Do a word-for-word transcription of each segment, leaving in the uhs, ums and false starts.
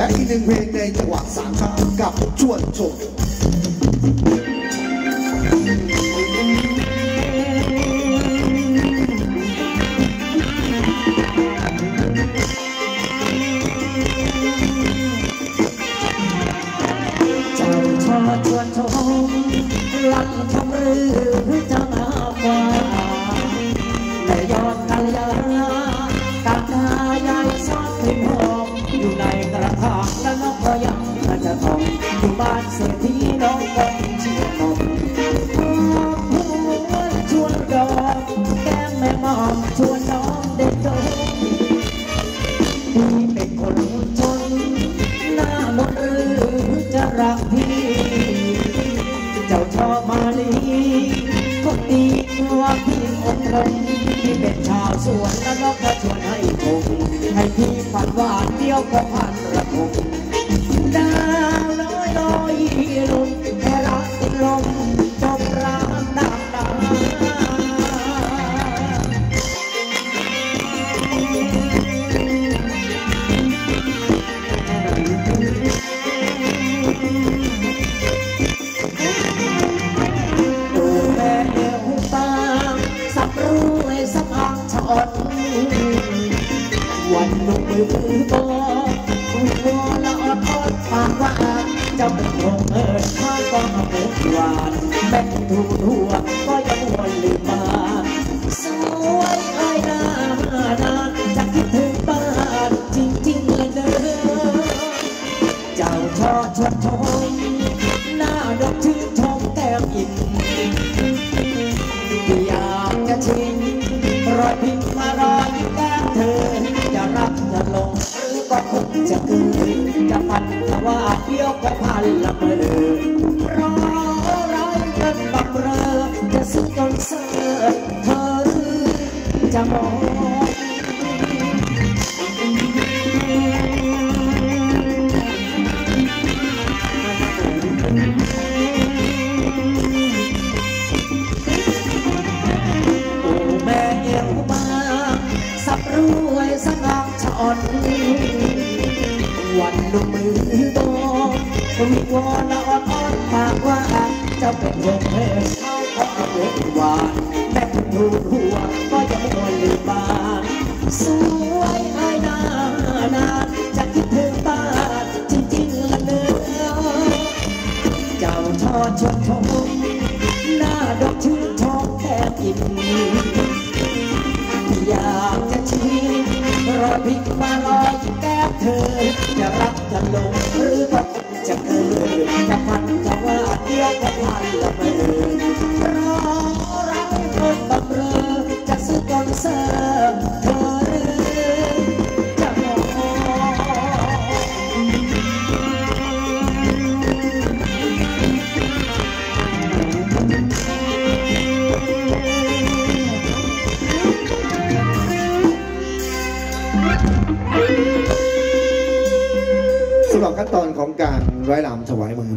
และอีกหนึ่งเพลงในจังหวะสามครับกับชวนชม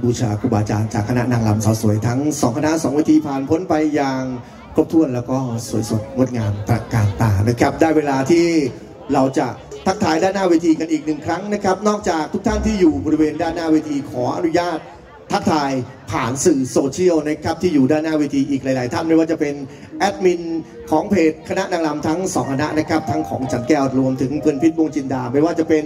บูชาครูบาอาจารย์จากคณะนางรำสาวสวยทั้งสองคณะสองเวทีผ่านพ้นไปอย่างครบถ้วนแล้วก็สวยสดงดงามตระการตานะครับได้เวลาที่เราจะทักทายด้านหน้าเวทีกันอีกหนึ่งครั้งนะครับนอกจากทุกท่านที่อยู่บริเวณด้านหน้าเวทีขออนุญาตทักทายผ่านสื่อโซเชียลนะครับที่อยู่ด้านหน้าเวทีอีกหลายๆท่านไม่ว่าจะเป็นแอดมินของเพจคณะนางรำทั้งสองคณะนะครับทั้งของจันแก้วรวมถึงเพื่อนพิษวงจินดาไม่ว่าจะเป็น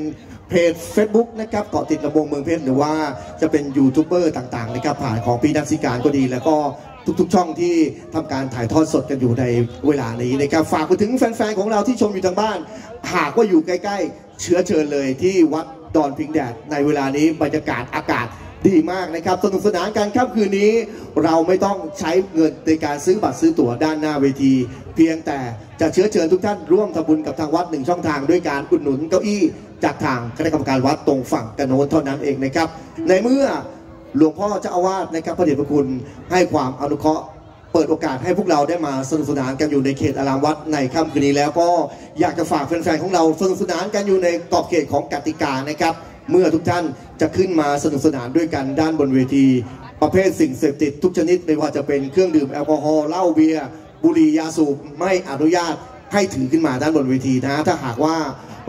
เพจ Facebook นะครับเกาะติดลำวงเมืองเพชรหรือว่าจะเป็นยูทูบเบอร์ต่างๆนะครับผ่านของพี่นักสิการก็ดีแล้วก็ทุกๆช่องที่ทำการถ่ายทอดสดกันอยู่ในเวลานี้นะครับฝากไปถึงแฟนๆของเราที่ชมอยู่ทางบ้านหากว่าอยู่ใกล้ๆเชื้อเชิญเลยที่วัดดอนพิงแดดในเวลานี้บรรยากาศอากาศดีมากนะครับสนุกสนานกันครับคืนนี้เราไม่ต้องใช้เงินในการซื้อบัตรซื้อตั๋วด้านหน้าเวทีเพียงแต่จะเชื้อเชิญทุกท่านร่วมทำบุญกับทางวัดหนึ่งช่องทางด้วยการอุดหนุนเก้าอี้จากทางคณะกรรมการวัดตรงฝั่งกระโน้นเท่านั้นเองนะครับในเมื่อหลวงพ่อเจ้าอาวาสนะครับพระเดชพระคุณให้ความอนุเคราะห์เปิดโอกาสให้พวกเราได้มาสนุกสนานกันอยู่ในเขตอารามวัดในค่ำคืนนี้แล้วก็อยากจะฝากแฟนๆของเราสนุกสนานกันอยู่ในกรอบเขตของกติกานะครับเมื่อทุกท่านจะขึ้นมาสนุกสนานด้วยกันด้านบนเวทีประเภทสิ่งเสพติดทุกชนิดไม่ว่าจะเป็นเครื่องดื่มแอลกอฮอล์เหล้าเบียร์บุหรี่ยาสูบไม่อนุญาตให้ถือขึ้นมาด้านบนเวทีนะถ้าหากว่า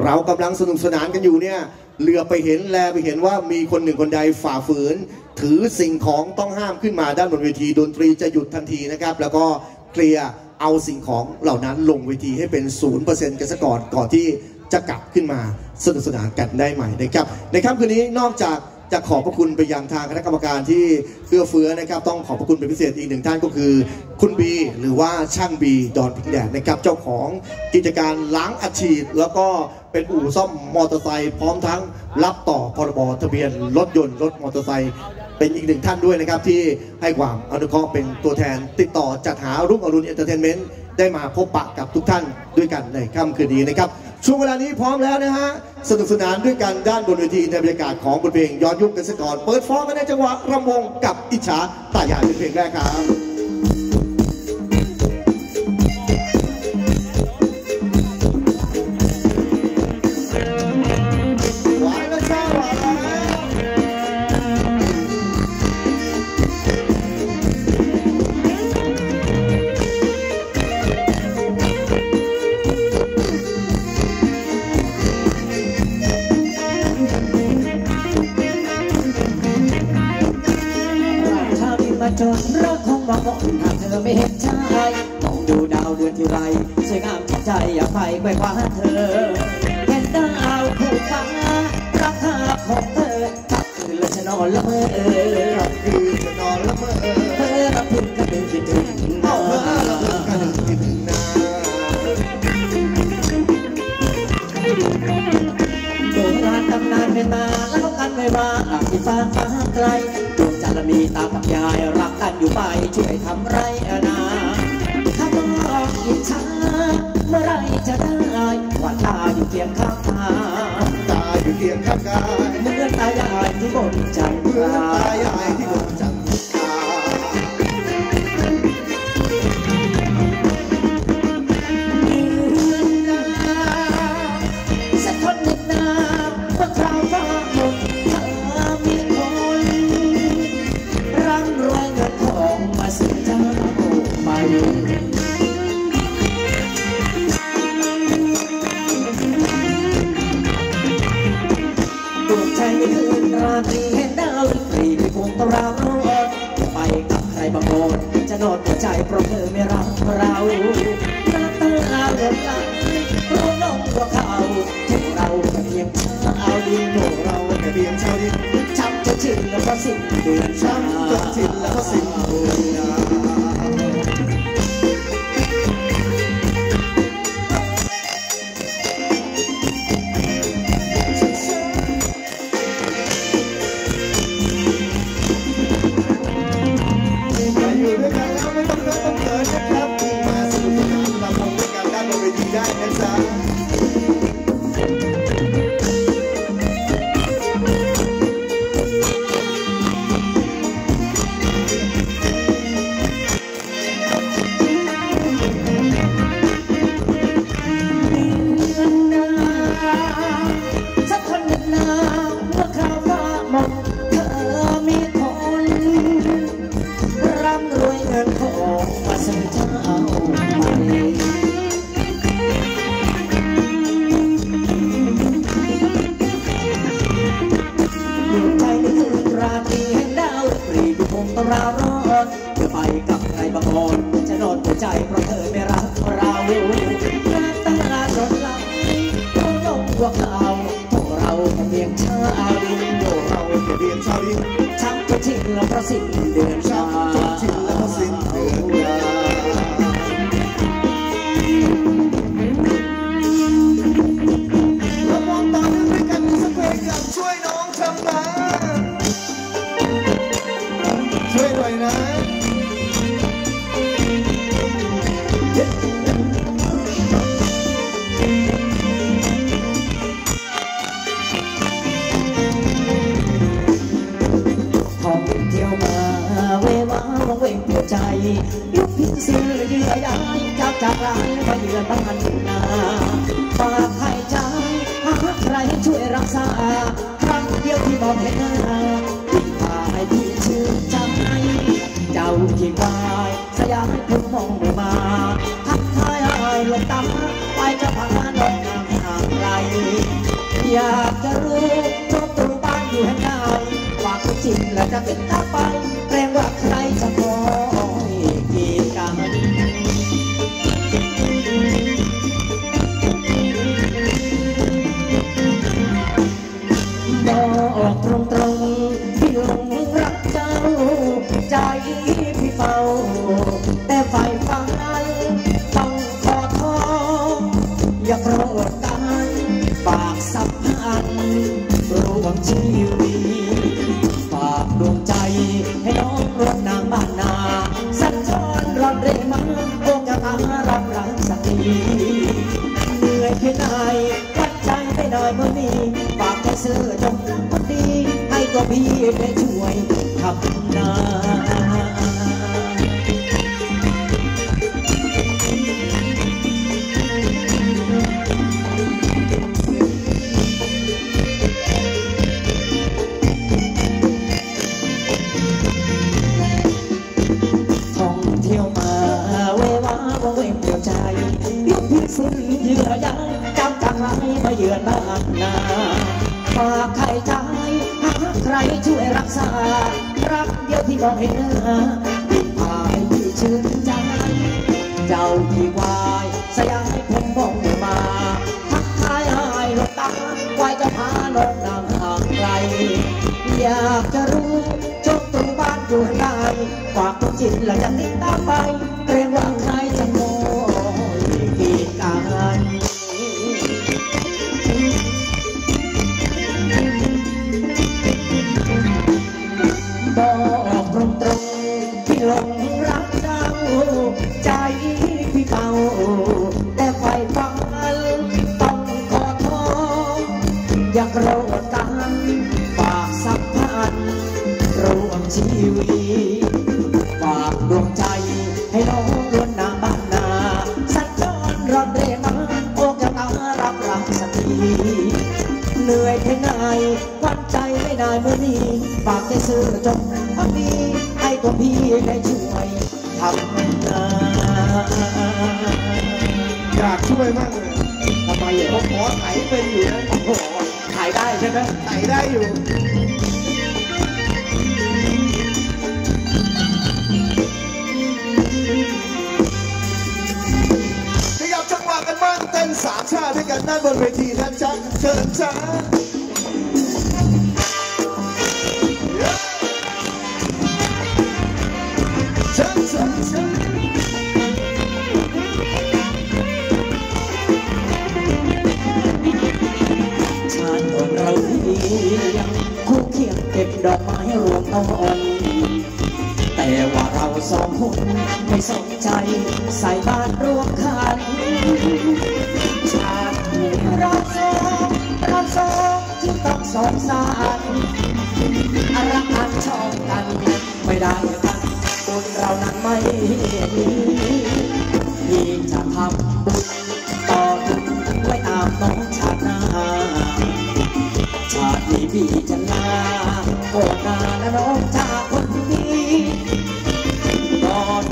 เรากำลังสนุกสนานกันอยู่เนี่ยเหลือไปเห็นแลไปเห็นว่ามีคนหนึ่งคนใดฝ่าฝืนถือสิ่งของต้องห้ามขึ้นมาด้านบนเวทีดนตรีจะหยุดทันทีนะครับแล้วก็เคลียร์เอาสิ่งของเหล่านั้นลงเวทีให้เป็น ศูนย์เปอร์เซ็นต์ กันซะก่อนก่อนที่จะกลับขึ้นมาสนุกสนานกันได้ใหม่นะครับในค่ำคืนนี้นอกจากจะขอบพระคุณไปยังทางคณะกรรมการที่เอื้อเฟื้อนะครับต้องขอบพระคุณเป็นพิเศษอีกหนึ่งท่านก็คือคุณบีหรือว่าช่างบีดอนพิงแดดนะครับเจ้าของกิจการล้างอัดฉีดแล้วก็เป็นอู่ซ่อมมอเตอร์ไซค์พร้อมทั้งรับต่อพรบทะเบียนรถยนต์รถมอเตอร์ไซค์เป็นอีกหนึ่งท่านด้วยนะครับที่ให้ความอนุเคราะห์เป็นตัวแทนติดต่อจัดหารุ่งอรุณเอนเตอร์เทนเมนต์ได้มาพบปะกับทุกท่านด้วยกันในค่ำคืนนี้นะครับช่วงเวลานี้พร้อมแล้วนะฮะสนุกสนานด้วยกันด้านบนเวทีในบรรยากาศของบทเพลงย้อนยุคกันซะก่อนเปิดฟ้อนกันในจังหวะรำวงกับอิจฉาตายายเป็นเพลงแรกครับจนรักของหวังหวังหากเธอไม่เห็นใจมองดูดาวเดือนที่ไรสวยงามใจอยากไปไกวกว่าเธอเห็นดาวคู่ฟ้ารักภาพของเธอทักคืนและฉันนอนละเมอทักคืนฉันนอนละเมอเธอรับผิดกับเรื่องที่เธอเอาเธอรับผิดกับเรื่องที่เธอโบราณตำนานเป็นมาเล่ากันไว้ว่าที่ฟ้าฟ้าไกลมีตากับยายรักกันอยู่ไปช่วยทำไรนาถ้ามองอิจฉาเมื่อไรจะได้ว่าตาอยู่เคียงข้างกายตาอยู่เคียงข้างกายเมื่อตายายที่บนจันทร์เมื่อตายายที่บนจันทร์ไปจะพังงานลงน้ำหนักไหล อยากจะรู้ชอบตรงบ้านอยู่แห่งไหนหวังจริงและจะเป็นตาไปเกรงว่าใครจะมองกีดกันบอกตรงๆพี่หลงรักเจ้าใจพี่เฝ้าแต่ไฟฟังนั้นต้องขอโทษอย่าโกรธกันฝากสัมพันธ์ระวังชีวิตฝากดวงใจให้น้องรถนางบ้านนาสัญจรรอดเร่มันโลกจะตามรับรักสักทีเหนื่อยแค่ไหนวัดใจไม่ได้เมื่อนี้ฝากให้เสื้อจงรักคนดีให้ก็พี่ได้ช่วยขับนาเยือนบ้านนาฝากใครใจหาใครช่วยรักษารักเดียวที่มองเห็นหน้าพายที่ชื่นใจเจ้าที่วายสยายผมมองไม่มาทักทายอายรถตาควายจะพาลดน้ำห่างไกลอยากจะรู้จบตรงบ้านอยู่ไหนฝากตัวจิตและจะติดตามไปเกรงว่าใครจะมองกีดกันบอกตรงๆพี่หลงรักเจ้าใจพี่เฝ้าแต่ไฟฟังต้องขอโทษอย่าโกรธกันฝากสัมพันธ์รวมชีวิตฝากดวงใจให้น้องล้วนนาบ้านนาสัญจรรอดเร่มาโอกาสรับรักสักทีเหนื่อยแค่ไหนวันใจไม่ได้เมื่อนี้ฝากใจซื้อจงอันนี้ให้ตัวพี่ได้ช่วยทำนาอยากช่วยมากเลยทำไมเพราะขอไถเป็นอยู่นะโอ้โหไถได้ใช่ไหมไถได้อยู่ขยับจังหวะกันบ้างเต้นสามชาติด้วยกันด้านบนเวทีนะจ๊ะเชิญจ๊ะคู่เคียงเก็บดอกไม้รวมเอาออนแต่ว่าเราสองคนไม่สนใจใส่บ้านรวมขันชาติเราสองเราสองที่ต้องสงสารอารักอันชอบกันไม่ได้กันคนเรานั้นไม่ดียิ่งจะทำบุญต่อบุญไว้ตามน้องชาติหน้าชาตินี้พี่จะลาโกรธนาและน้องชาคนนี้นอน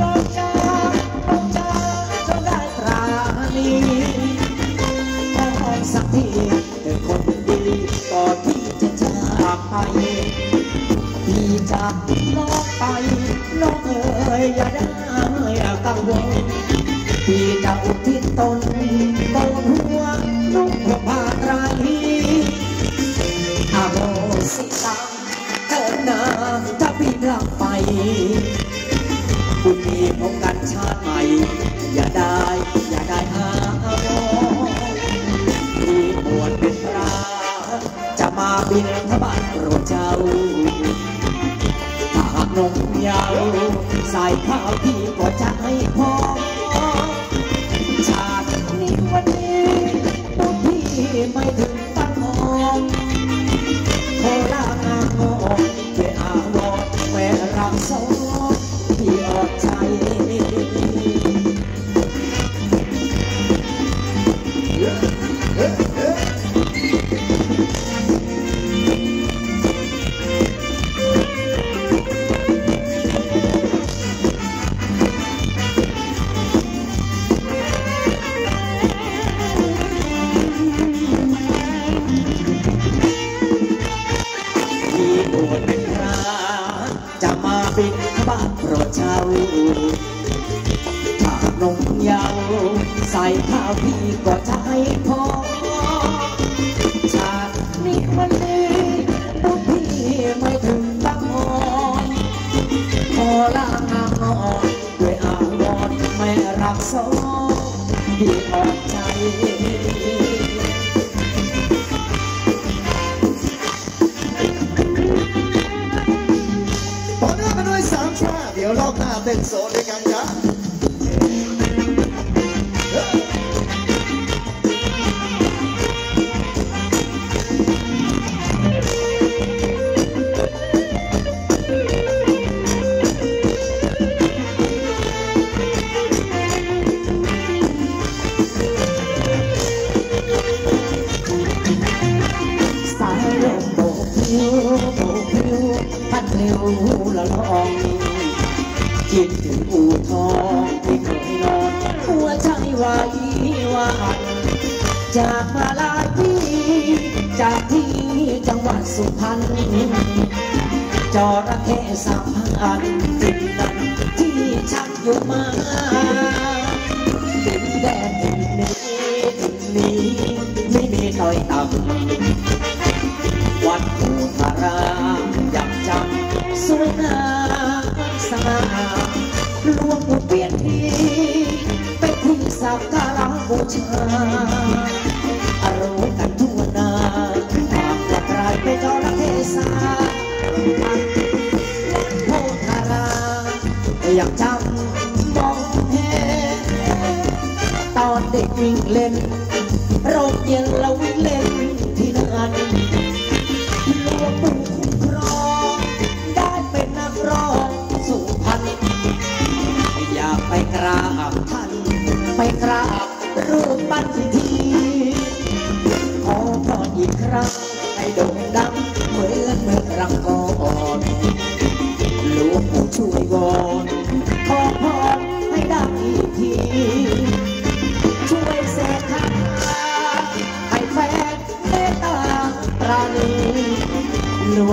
น้องชาน้องชาจงได้ตรานี้ขอให้สักทีเป็นคนดีก่อนที่จะจากไปพี่จะน้องไปน้องเอ๋ยอย่าได้กังวลพี่จะอุทิศตนบนหัวนุ่งผ้าพาไตรอาโมสิตาเถิดนาถ้าพี่กลับไปคุณมีพบกันชาติใหม่อย่าได้อย่าได้อาโมที่บวชเป็นพระจะมาบิณฑบาตโปรดเจ้าหากนมยาวใส่ข้าวที่ก็จะให้พอชาตินี้วันนี้บุญพี่ไม่ถึงตั้งมองโคลานาโมเพื่ออาโมแม่รักสองพี่อดใจ โปรดเช้าถ้านมยาวใส่ข้าวพี่ก็ใช้พอชาตินี้วันนี้พวกพี่ไม่ถึงบางอ่อนพอละงามอ่อนด้วยอาวรไม่รักสองดีออกใจเดี๋ยวรอบหน้าเต้นโซนด้วยกันจ้ะสายลมโบกผิวโบกผิวพัดผิวละลองคิดถึงอู่ทองที่เคยนอนหัวใจวายวายจากมาหลายปีจากที่จังหวัดสุพรรณจระเข้สามพันติดดันที่ชักอยู่มาดินแดนนี้ดินนี้ไม่มีต้อยต่ำวัดภูธารามยำจำสวยงามสง่าหลวงปู่เปี่ยนที่เป็นที่สักการะบูชาอารมณ์กันทั่วหน้าตามกระไรไปจระเข้สาโพธารามอยากจำมองเห็นตอนเด็กวิ่งเล่นรอบเย็นเราวิ่งเล่นที่นั่นหลวงปู่คุ้มครองได้เป็นนักร้องสุพรรณอยากไปกราบท่านไปกราบรูปปั้นทีทีขอพรอีกครั้งให้โด่งดังเหมือนเมื่อครั้งก่อนหลวงปู่ช่วยวอนขอพรให้ดังอีกทีช่วยเสกคาถาให้แฟนเมตตาปราณีหลว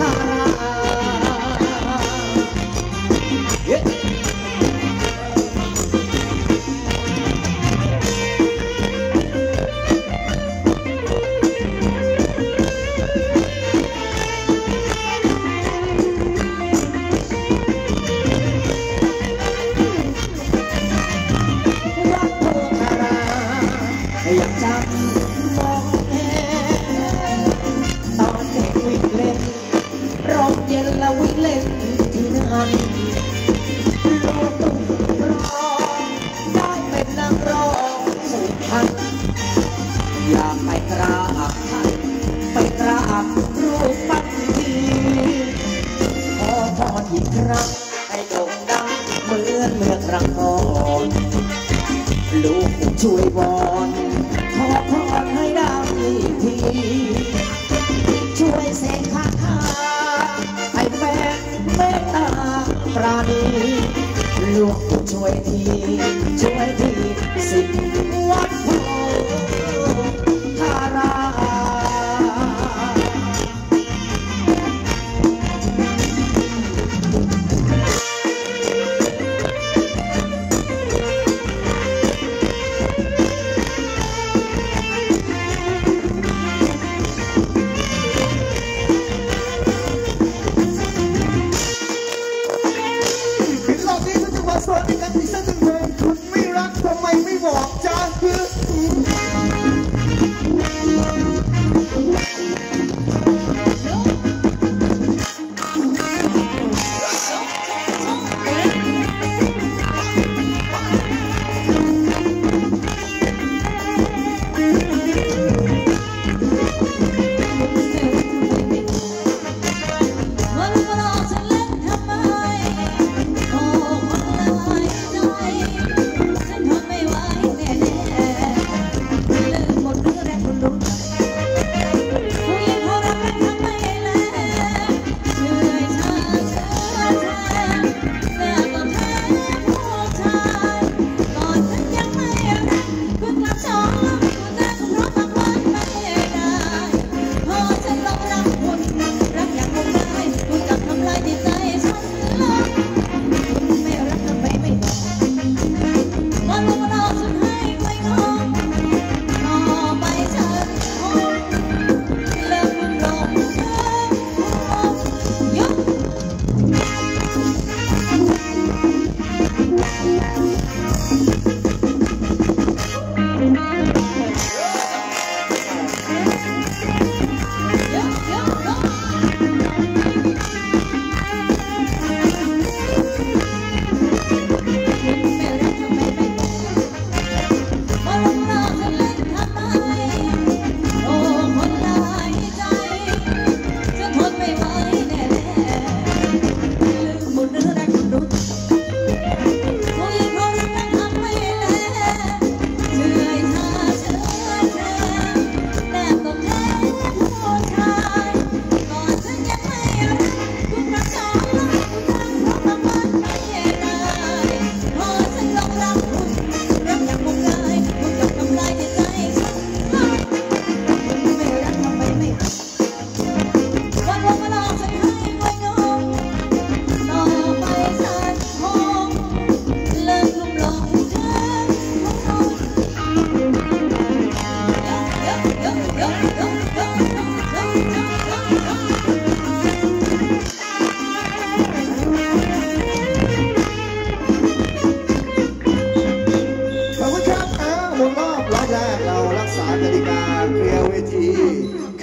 ทารารักโททาราอยากจำมองเห็นตอนเด็กวิ่งเล่นรอบเย็นแล้ววิ่งเล่นที่นั่นหลวงปู่ร้องได้เป็นนักร้องสุพรรณอยากไปกราบท่านไปกราบรูปปั้นทีขอพรอีกครั้งให้โด่งดังเหมือนเมื่อครั้งก่อนหลวงปู่ช่วยวอนขอพรให้ดังทีช่วยเสกคาถาให้แฟนเมตตาปราณีหลวงปู่ช่วยทีช่วยทีสิบวัดโพธาราม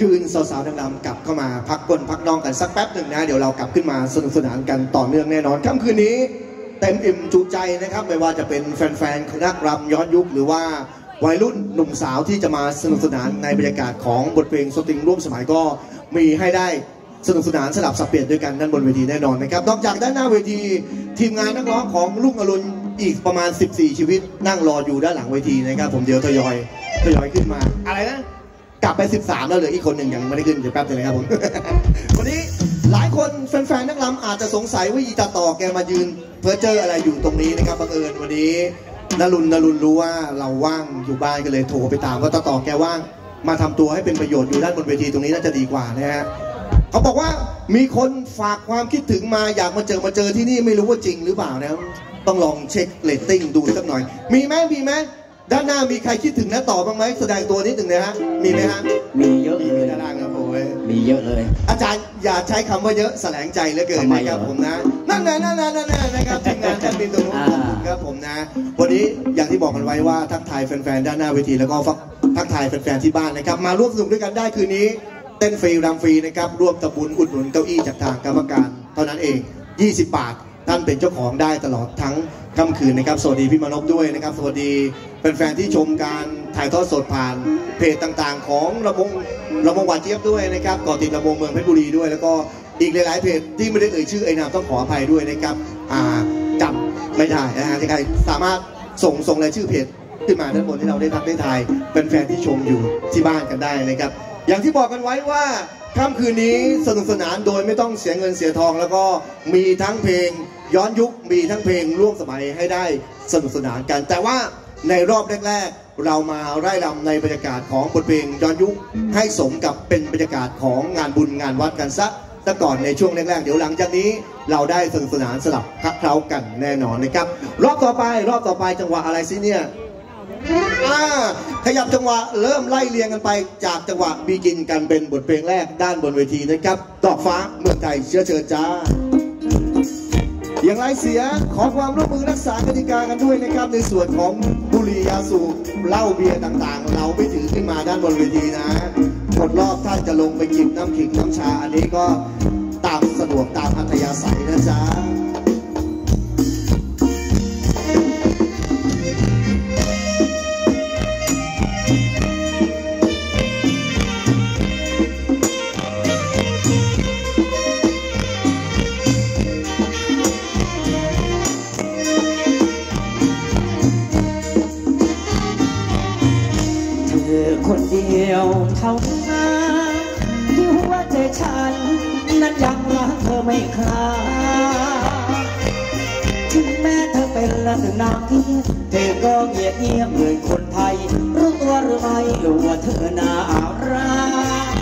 คืนสาวๆดำๆกลับเข้ามาพักก้นพักน้องกันสักแป๊บหนึ่งนะเดี๋ยวเรากลับขึ้นมาสนุกสนานกันต่อเนื่องแน่นอนค่ำคืนนี้เต็มอิ่มจุใจนะครับไม่ว่าจะเป็นแฟนๆคณะรำย้อนยุคหรือว่าวัยรุ่นหนุ่มสาวที่จะมาสนุกสนานในบรรยากาศของบทเพลงสตริงร่วมสมัยก็มีให้ได้สนุกสนานสลับสับเปลี่ยนด้วยกันด้านบนเวทีแน่นอนนะครับนอกจากด้านหน้าเวทีทีมงานนักร้องของรุ่งอรุณอีกประมาณสิบสี่ชีวิตนั่งรออยู่ด้านหลังเวทีนะครับผมเดี๋ยวทยอยทยอยขึ้นมาอะไรนะกลับไปสิบสามแล้วเหลืออีกคนหนึ่งยังไม่ได้ขึ้นเดี๋ยวแป๊บนึงนะครับผม วันนี้หลายคนแฟนๆนักรำอาจจะสงสัยว่าอีตาต่อแกมายืนเพ้อเจ้ออะไรอยู่ตรงนี้นะครับบังเอิญวันนี้นรุณนรุณรู้ว่าเราว่างอยู่บ้านก็เลยโทรไปตามว่าตาต่อแกว่างมาทำตัวให้เป็นประโยชน์อยู่ด้านบนเวทีตรงนี้น่าจะดีกว่านะฮะเขาบอกว่ามีคนฝากความคิดถึงมาอยากมาเจอมาเจอที่นี่ไม่รู้ว่าจริงหรือเปล่านะต้องลองเช็คเรตติ้งดูสักหน่อยมีไหมมีไหมด้านหน้ามีใครคิดถึงน้าต่อบ้างไหมแสดงตัวนิดหนึ่งนะฮะมีไหมฮะมีเยอะเลยด้านล่างครับผมมีเยอะเลยอาจารย์อย่าใช้คำว่าเยอะแสลงใจเหลือเกินนะครับผมนะนั่นนะนั่นนะนั่นนะนะครับทีมงานจัดบินตรงนู้นขอบคุณครับผมนะวันนี้อย่างที่บอกกันไว้ว่าทักทายแฟนๆด้านหน้าเวทีแล้วก็ทักทายแฟนๆที่บ้านนะครับมาร่วมสนุกด้วยกันได้คืนนี้เต้นฟรีรำฟรีนะครับร่วมตะบุญอุดหนุนเก้าอี้จากทางกรรมการเท่านั้นเองยี่สิบบาทท่านเป็นเจ้าของได้ตลอดทั้งค่ำคืนนะครับสวัสดีพี่มานพด้วยนะครับสวัสดีแฟนๆที่ชมการถ่ายทอดสดผ่านเพจต่างๆของระมงระมงหวานเจี๊ยบด้วยนะครับก่อติดระมงเมืองเพชรบุรีด้วยแล้วก็อีกหลายๆเพจที่ไม่ได้เอ่ยชื่อไอ้นามต้องขออภัยด้วยนะครับจำไม่ได้นะฮะใครสามารถส่งส่งรายชื่อเพจขึ้นมาด้านบนที่เราได้ทักได้ทายแฟนๆที่ชมอยู่ที่บ้านกันได้นะครับอย่างที่บอกกันไว้ว่าค่ำคืนนี้สนุกสนานโดยไม่ต้องเสียเงินเสียทองแล้วก็มีทั้งเพลงย้อนยุคมีทั้งเพลงร่วมสมัยให้ได้สนุกสนานกันแต่ว่าในรอบแรกๆเรามาไล่รำในบรรยากาศของบทเพลงย้อนยุคให้สมกับเป็นบรรยากาศของงานบุญงานวัดกันซะแต่ก่อนในช่วงแรกๆเดี๋ยวหลังจากนี้เราได้สนุกสนานสลับคลักเคล้ากันแน่นอนนะครับรอบต่อไปรอบต่อไปจังหวะอะไรสิเนี่ยขยับจังหวะเริ่มไล่เรียงกันไปจากจังหวะบีกินกันเป็นบทเพลงแรกด้านบนเวทีนะครับดอกฟ้าเมืองไทยเชื้อเชิญจ้าอย่างไรเสียขอความร่วมมือรักษากติกากันด้วยนะครับในส่วนของบุหรี่ยาสูบเหล้าเบียร์ต่างๆเราไม่ถือขึ้นมาด้านบนเวทีนะหมดรอบท่านจะลงไปกินน้ำขิงน้ำชาอันนี้ก็ตามสะดวกตามอัธยาศัยนะจ๊ะคนเดียวเท่านั้นที่หัวใจฉันนั้นยังรักเธอไม่คลายถึงแม้เธอเป็นละหนึ่งนางที่เธอก็เงียบเงียบเหมือนคนไทยรู้ตัวหรือไม่ว่าเธอน่ารัก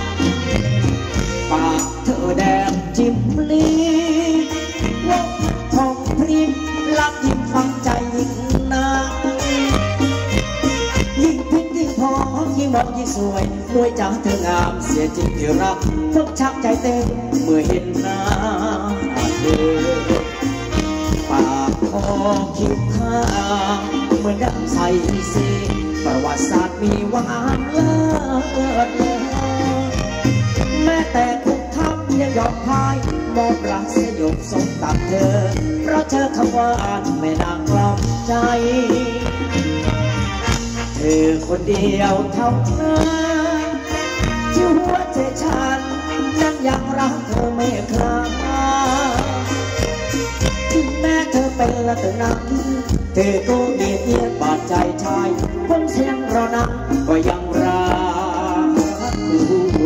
ปากเธอแดงจิ้มลิ้มวงทองพริ้มรักยิ้มฟังใจยิ่งนักยิ่งมองยิ่งสวยด้วยจังเธองามเสียจริงที่รักทุกชักใจเต้นเมื่อเห็นหน้าเธอปากคอคิ้วข้างเหมือนดังใสสีประวัติศาสตร์มีวานเลิศแม้แต่ทุกทัพยังยอมพ่ายมองรักเสียหยกสมตับเธอเพราะเธอคำว่าอ่านไม่นางกล่อมใจเธอคนเดียวเท่านั้นที่หัวใจฉันนั้นยังรักเธอไม่คลายถึงแม้เธอเป็นละตัวนั้นเธอก็เงียบเงียบบาดใจชายคงเสียงเรานั้นก็ยังรักค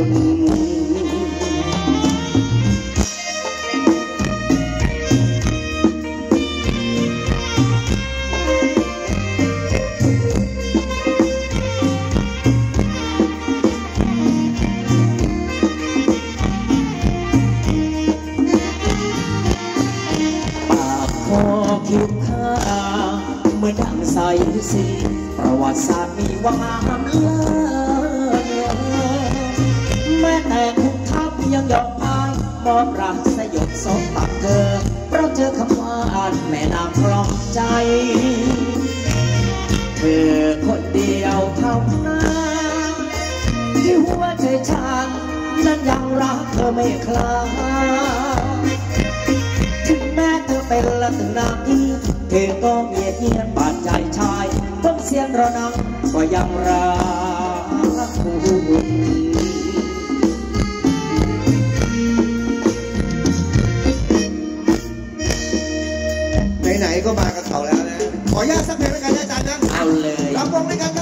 ุณประวัติศาสตร์มีว่าห้ามเลิก ดอกไม้มอบรักสยบสองตักเธอเพราะเจอคำว่าอ่านแม่น้ำครองใจเธอคนเดียวเท่านั้นที่หัวใจฉันนั้นยังรักเธอไม่คลายถึงแม้เธอเป็นละถึงนาทีเธอก็เงียบเงียบบาดใจชายต้องเสียงเรานังก็ยังรักคุณไหนๆก็มากันเขาแล้วนะขออนุญาตสักเพลงแล้วกันอาจารย์นะเอาเลยรับวงด้วยกัน